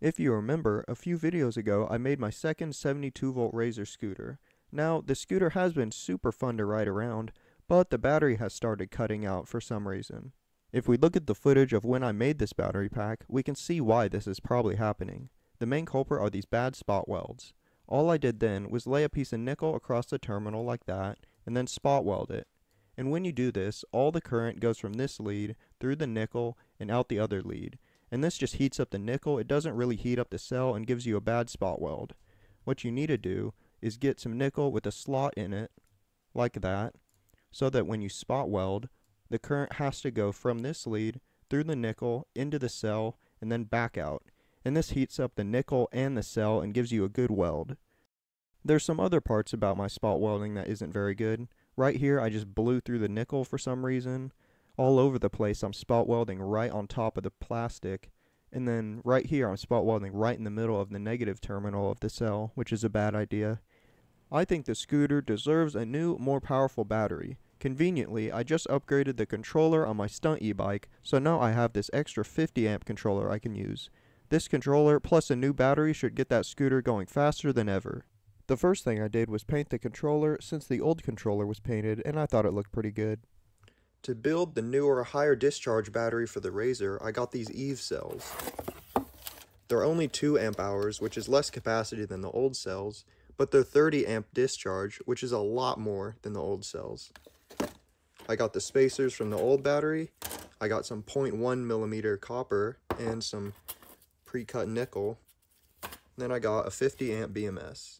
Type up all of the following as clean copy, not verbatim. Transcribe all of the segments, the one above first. If you remember, a few videos ago I made my second 72 volt Razor scooter. Now, the scooter has been super fun to ride around, but the battery has started cutting out for some reason. If we look at the footage of when I made this battery pack, we can see why this is probably happening. The main culprit are these bad spot welds. All I did then was lay a piece of nickel across the terminal like that, and then spot weld it. And when you do this, all the current goes from this lead, through the nickel, and out the other lead. And this just heats up the nickel, it doesn't really heat up the cell and gives you a bad spot weld. What you need to do is get some nickel with a slot in it, like that, so that when you spot weld, the current has to go from this lead, through the nickel, into the cell, and then back out. And this heats up the nickel and the cell and gives you a good weld. There's some other parts about my spot welding that isn't very good. Right here I just blew through the nickel for some reason. All over the place I'm spot welding right on top of the plastic, and then right here I'm spot welding right in the middle of the negative terminal of the cell, which is a bad idea. I think the scooter deserves a new, more powerful battery. Conveniently, I just upgraded the controller on my stunt e-bike, so now I have this extra 50 amp controller I can use. This controller plus a new battery should get that scooter going faster than ever. The first thing I did was paint the controller since the old controller was painted and I thought it looked pretty good. To build the newer, higher discharge battery for the Razor, I got these EVE cells. They're only 2 amp hours, which is less capacity than the old cells, but they're 30 amp discharge, which is a lot more than the old cells. I got the spacers from the old battery, I got some 0.1 millimeter copper and some pre-cut nickel, then I got a 50 amp BMS.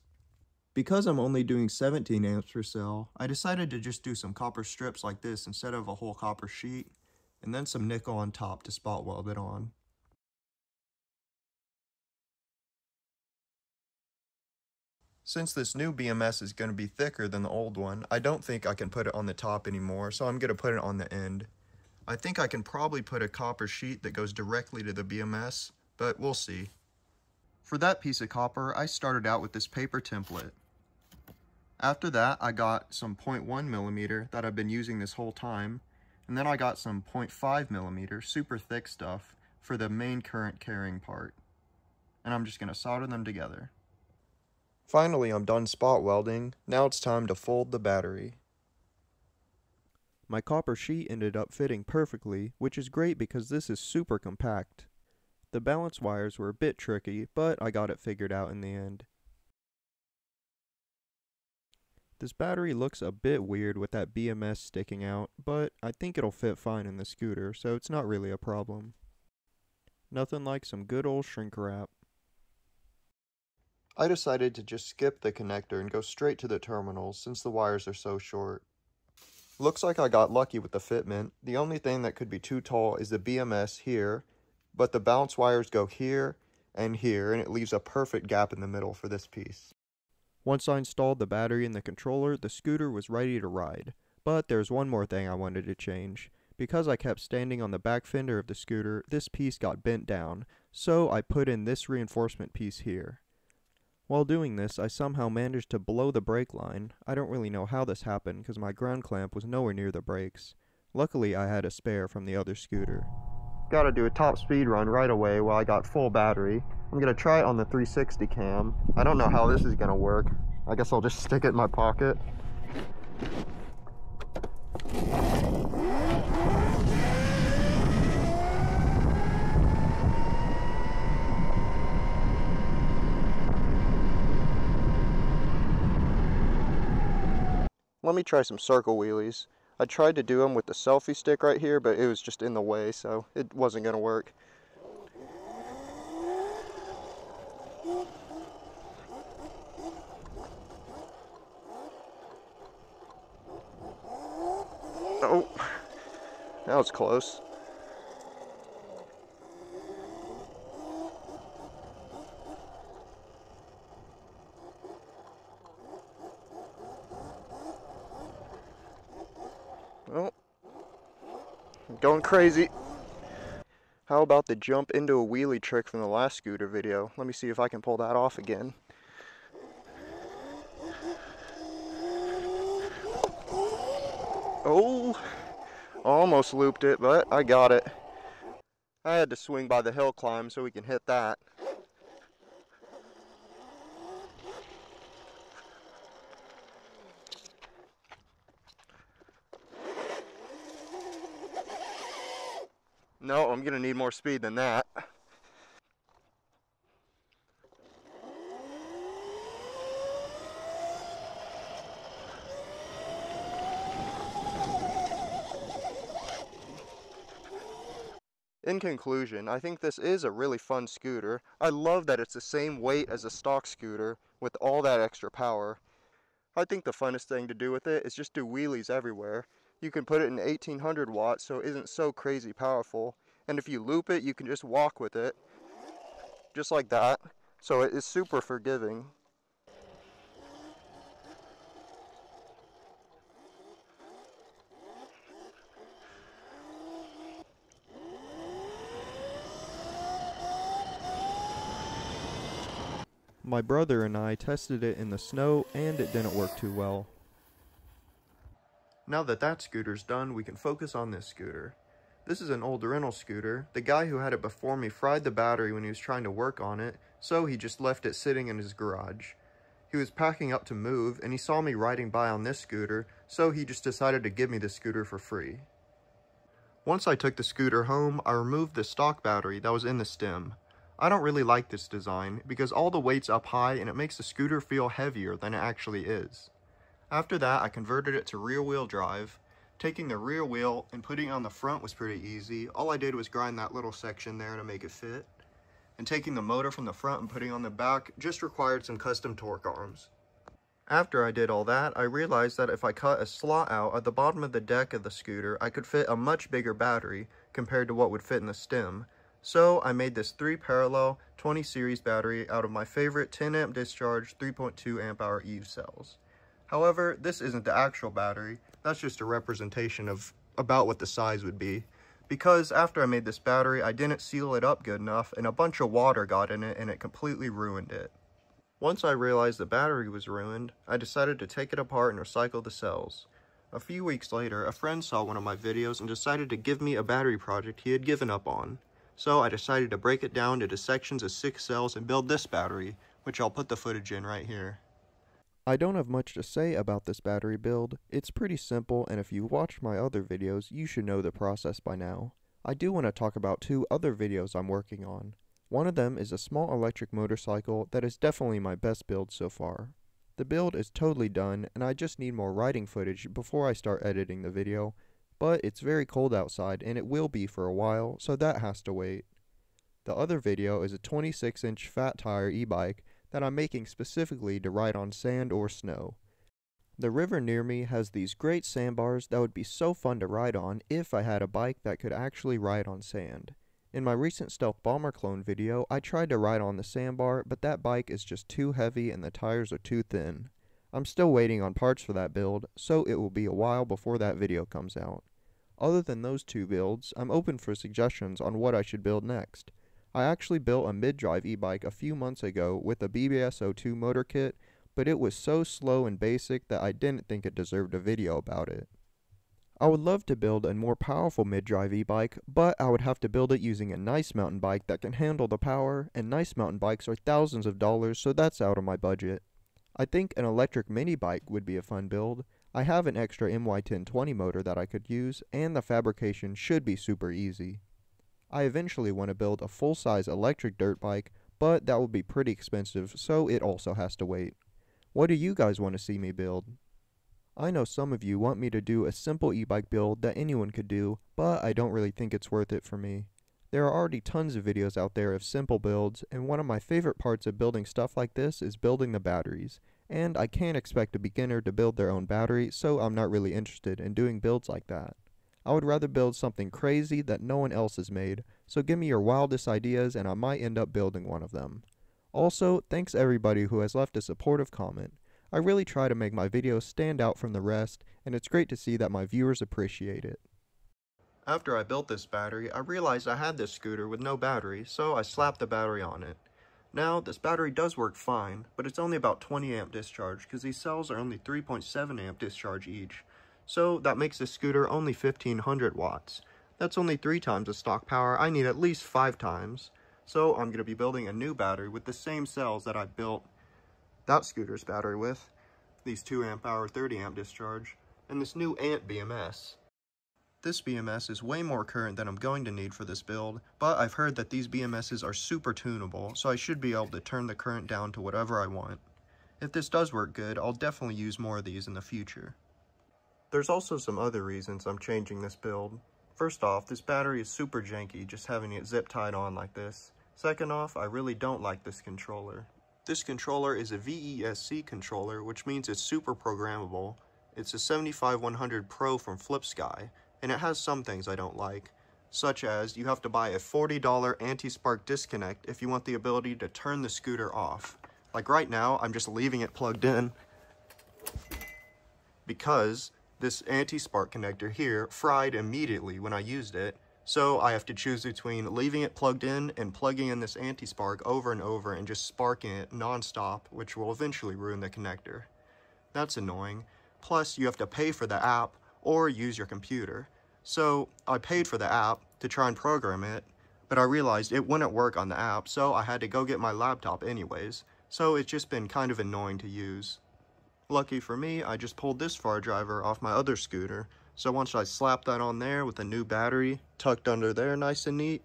Because I'm only doing 17 amps per cell, I decided to just do some copper strips like this instead of a whole copper sheet, and then some nickel on top to spot weld it on. Since this new BMS is going to be thicker than the old one, I don't think I can put it on the top anymore, so I'm going to put it on the end. I think I can probably put a copper sheet that goes directly to the BMS, but we'll see. For that piece of copper, I started out with this paper template. After that, I got some 0.1 millimeter that I've been using this whole time, and then I got some 0.5 millimeter super thick stuff for the main current carrying part. And I'm just going to solder them together. Finally, I'm done spot welding. Now it's time to fold the battery. My copper sheet ended up fitting perfectly, which is great because this is super compact. The balance wires were a bit tricky, but I got it figured out in the end. This battery looks a bit weird with that BMS sticking out, but I think it'll fit fine in the scooter, so it's not really a problem. Nothing like some good old shrink wrap. I decided to just skip the connector and go straight to the terminal since the wires are so short. Looks like I got lucky with the fitment. The only thing that could be too tall is the BMS here, but the balance wires go here, and it leaves a perfect gap in the middle for this piece. Once I installed the battery and the controller, the scooter was ready to ride. But there's one more thing I wanted to change. Because I kept standing on the back fender of the scooter, this piece got bent down, so I put in this reinforcement piece here. While doing this, I somehow managed to blow the brake line. I don't really know how this happened because my ground clamp was nowhere near the brakes. Luckily, I had a spare from the other scooter. Gotta do a top speed run right away while I got full battery. I'm gonna try it on the 360 cam. I don't know how this is gonna work. I guess I'll just stick it in my pocket. Let me try some circle wheelies. I tried to do them with the selfie stick right here, but it was just in the way, so it wasn't gonna work. Oh, that was close. Well, I'm going crazy. How about the jump into a wheelie trick from the last scooter video? Let me see if I can pull that off again. Oh, almost looped it, but I got it. I had to swing by the hill climb so we can hit that. No, I'm gonna need more speed than that. In conclusion, I think this is a really fun scooter. I love that it's the same weight as a stock scooter with all that extra power. I think the funnest thing to do with it is just do wheelies everywhere. You can put it in 1800 watts so it isn't so crazy powerful. And if you loop it, you can just walk with it. Just like that. So it is super forgiving. My brother and I tested it in the snow and it didn't work too well. Now that that scooter's done, we can focus on this scooter. This is an old rental scooter. The guy who had it before me fried the battery when he was trying to work on it, so he just left it sitting in his garage. He was packing up to move, and he saw me riding by on this scooter, so he just decided to give me the scooter for free. Once I took the scooter home, I removed the stock battery that was in the stem. I don't really like this design, because all the weight's up high and it makes the scooter feel heavier than it actually is. After that, I converted it to rear-wheel drive. Taking the rear wheel and putting it on the front was pretty easy. All I did was grind that little section there to make it fit. And taking the motor from the front and putting it on the back just required some custom torque arms. After I did all that, I realized that if I cut a slot out at the bottom of the deck of the scooter, I could fit a much bigger battery compared to what would fit in the stem. So I made this 3 parallel 20 series battery out of my favorite 10 amp discharge 3.2 amp hour EVE cells. However, this isn't the actual battery, that's just a representation of about what the size would be. Because after I made this battery, I didn't seal it up good enough and a bunch of water got in it and it completely ruined it. Once I realized the battery was ruined, I decided to take it apart and recycle the cells. A few weeks later, a friend saw one of my videos and decided to give me a battery project he had given up on. So I decided to break it down into sections of 6 cells and build this battery, which I'll put the footage in right here. I don't have much to say about this battery build. It's pretty simple, and if you watch my other videos, you should know the process by now. I do want to talk about 2 other videos I'm working on. One of them is a small electric motorcycle that is definitely my best build so far. The build is totally done, and I just need more riding footage before I start editing the video, but it's very cold outside and it will be for a while, so that has to wait. The other video is a 26-inch fat tire e-bike that I'm making specifically to ride on sand or snow. The river near me has these great sandbars that would be so fun to ride on if I had a bike that could actually ride on sand. In my recent Stealth Bomber clone video, I tried to ride on the sandbar, but that bike is just too heavy and the tires are too thin. I'm still waiting on parts for that build, so it will be a while before that video comes out. Other than those 2 builds, I'm open for suggestions on what I should build next. I actually built a mid-drive e-bike a few months ago with a BBS-02 motor kit, but it was so slow and basic that I didn't think it deserved a video about it. I would love to build a more powerful mid-drive e-bike, but I would have to build it using a nice mountain bike that can handle the power, and nice mountain bikes are thousands of dollars, so that's out of my budget. I think an electric mini bike would be a fun build. I have an extra MY1020 motor that I could use, and the fabrication should be super easy. I eventually want to build a full-size electric dirt bike, but that will be pretty expensive, so it also has to wait. What do you guys want to see me build? I know some of you want me to do a simple e-bike build that anyone could do, but I don't really think it's worth it for me. There are already tons of videos out there of simple builds, and one of my favorite parts of building stuff like this is building the batteries. And I can't expect a beginner to build their own battery, so I'm not really interested in doing builds like that. I would rather build something crazy that no one else has made, so give me your wildest ideas and I might end up building one of them. Also, thanks everybody who has left a supportive comment. I really try to make my videos stand out from the rest, and it's great to see that my viewers appreciate it. After I built this battery, I realized I had this scooter with no battery, so I slapped the battery on it. Now, this battery does work fine, but it's only about 20 amp discharge, because these cells are only 3.7 amp discharge each. So that makes this scooter only 1500 watts. That's only 3 times the stock power, I need at least 5 times. So I'm going to be building a new battery with the same cells that I built that scooter's battery with, these 2 amp hour 30 amp discharge, and this new Ant BMS. This BMS is way more current than I'm going to need for this build, but I've heard that these BMSs are super tunable, so I should be able to turn the current down to whatever I want. If this does work good, I'll definitely use more of these in the future. There's also some other reasons I'm changing this build. First off, this battery is super janky just having it zip tied on like this. Second off, I really don't like this controller. This controller is a VESC controller, which means it's super programmable. It's a 75100 Pro from FlipSky, and it has some things I don't like, such as you have to buy a $40 anti-spark disconnect if you want the ability to turn the scooter off. Like right now, I'm just leaving it plugged in because this anti-spark connector here fried immediately when I used it, so I have to choose between leaving it plugged in and plugging in this anti-spark over and over and just sparking it non-stop, which will eventually ruin the connector. That's annoying. Plus, you have to pay for the app or use your computer. So I paid for the app to try and program it, but I realized it wouldn't work on the app, so I had to go get my laptop anyways. So it's just been kind of annoying to use. Lucky for me, I just pulled this far driver off my other scooter, so once I slap that on there with a new battery tucked under there nice and neat,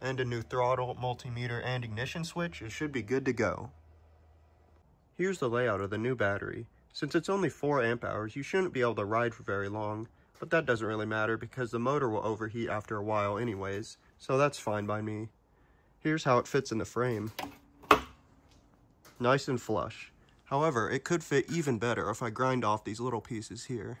and a new throttle, multimeter, and ignition switch, it should be good to go. Here's the layout of the new battery. Since it's only 4 amp hours, you shouldn't be able to ride for very long, but that doesn't really matter because the motor will overheat after a while anyways, so that's fine by me. Here's how it fits in the frame. Nice and flush. However, it could fit even better if I grind off these little pieces here.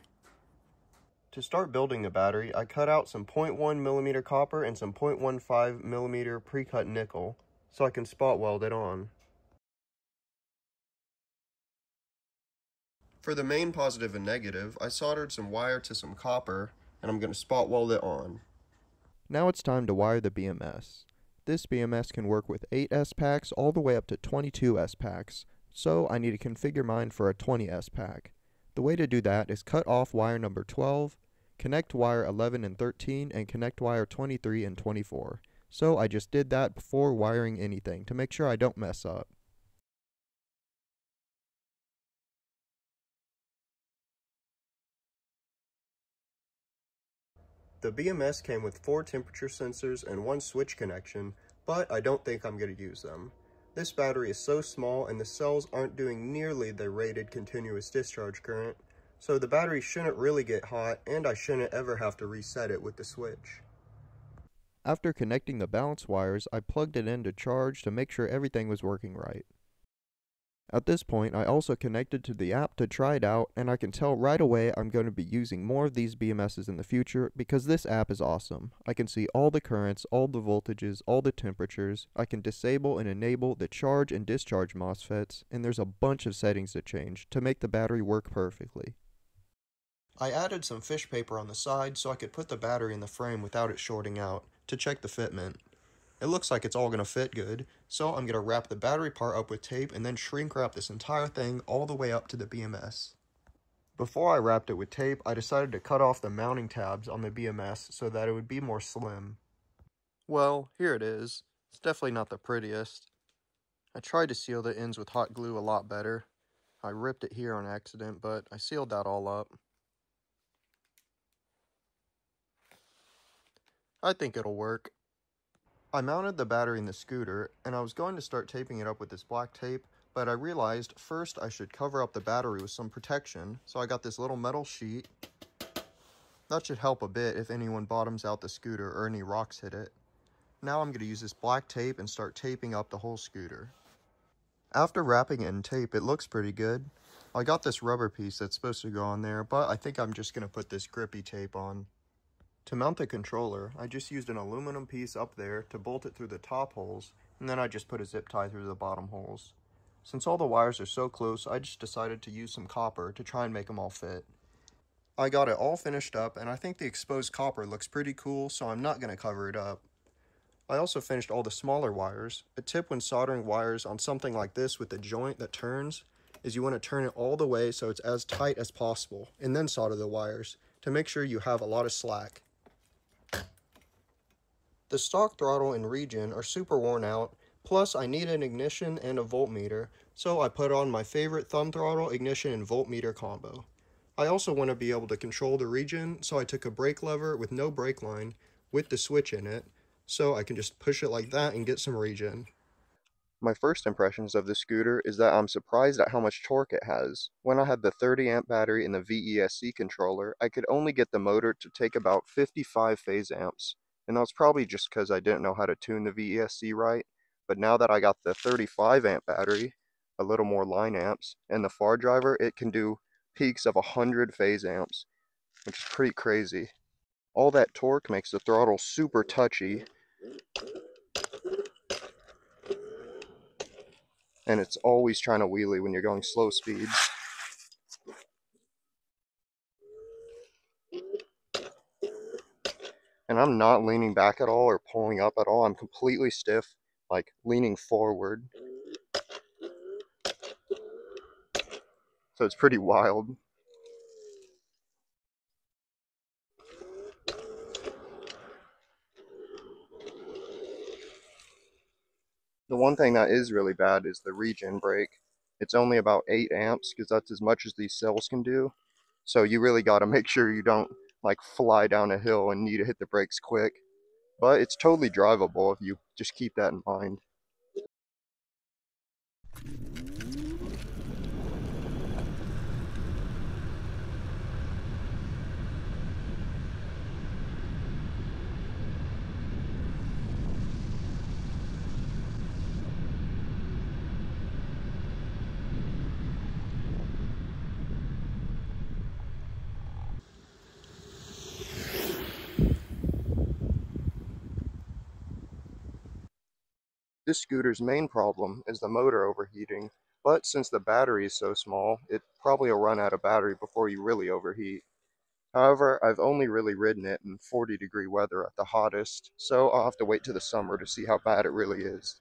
To start building the battery, I cut out some 0.1mm copper and some 0.15mm pre-cut nickel, so I can spot weld it on. For the main positive and negative, I soldered some wire to some copper, and I'm going to spot weld it on. Now it's time to wire the BMS. This BMS can work with 8S packs all the way up to 22S packs, so I need to configure mine for a 20S pack. The way to do that is cut off wire number 12, connect wire 11 and 13, and connect wire 23 and 24. So I just did that before wiring anything to make sure I don't mess up. The BMS came with 4 temperature sensors and 1 switch connection, but I don't think I'm going to use them. This battery is so small and the cells aren't doing nearly the rated continuous discharge current, so the battery shouldn't really get hot and I shouldn't ever have to reset it with the switch. After connecting the balance wires, I plugged it in to charge to make sure everything was working right. At this point, I also connected to the app to try it out, and I can tell right away I'm going to be using more of these BMSs in the future because this app is awesome. I can see all the currents, all the voltages, all the temperatures. I can disable and enable the charge and discharge MOSFETs, and there's a bunch of settings to change to make the battery work perfectly. I added some fish paper on the side so I could put the battery in the frame without it shorting out to check the fitment. It looks like it's all going to fit good, so I'm going to wrap the battery part up with tape and then shrink wrap this entire thing all the way up to the BMS. Before I wrapped it with tape, I decided to cut off the mounting tabs on the BMS so that it would be more slim. Well, here it is. It's definitely not the prettiest. I tried to seal the ends with hot glue a lot better. I ripped it here on accident, but I sealed that all up. I think it'll work. I mounted the battery in the scooter, and I was going to start taping it up with this black tape, but I realized first I should cover up the battery with some protection, so I got this little metal sheet. That should help a bit if anyone bottoms out the scooter or any rocks hit it. Now I'm going to use this black tape and start taping up the whole scooter. After wrapping it in tape, it looks pretty good. I got this rubber piece that's supposed to go on there, but I think I'm just going to put this grippy tape on. To mount the controller, I just used an aluminum piece up there to bolt it through the top holes, and then I just put a zip tie through the bottom holes. Since all the wires are so close, I just decided to use some copper to try and make them all fit. I got it all finished up, and I think the exposed copper looks pretty cool, so I'm not going to cover it up. I also finished all the smaller wires. A tip when soldering wires on something like this with a joint that turns is you want to turn it all the way so it's as tight as possible, and then solder the wires to make sure you have a lot of slack. The stock throttle and regen are super worn out, plus I need an ignition and a voltmeter, so I put on my favorite thumb throttle, ignition, and voltmeter combo. I also want to be able to control the region, so I took a brake lever with no brake line with the switch in it, so I can just push it like that and get some region. My first impressions of the scooter is that I'm surprised at how much torque it has. When I had the 30 amp battery in the VESC controller, I could only get the motor to take about 55 phase amps, and that's probably just because I didn't know how to tune the VESC right, but now that I got the 35 amp battery, a little more line amps, and the far driver, it can do peaks of 100 phase amps, which is pretty crazy. All that torque makes the throttle super touchy, and it's always trying to wheelie when you're going slow speeds. And I'm not leaning back at all or pulling up at all. I'm completely stiff, like leaning forward. So it's pretty wild. The one thing that is really bad is the regen brake. It's only about 8 amps because that's as much as these cells can do. So you really got to make sure you don't like fly down a hill and need to hit the brakes quick. But it's totally drivable if you just keep that in mind. This scooter's main problem is the motor overheating, but since the battery is so small, it probably will run out of battery before you really overheat. However, I've only really ridden it in 40-degree weather at the hottest, so I'll have to wait till the summer to see how bad it really is.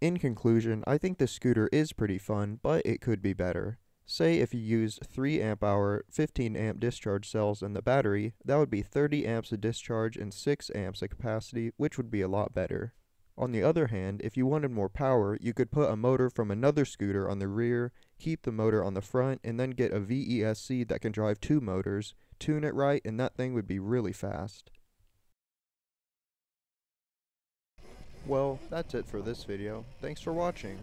In conclusion, I think this scooter is pretty fun, but it could be better. Say if you used 3 amp hour, 15 amp discharge cells in the battery, that would be 30 amps of discharge and 6 amps of capacity, which would be a lot better. On the other hand, if you wanted more power, you could put a motor from another scooter on the rear, keep the motor on the front, and then get a VESC that can drive 2 motors, tune it right, and that thing would be really fast. Well, that's it for this video. Thanks for watching.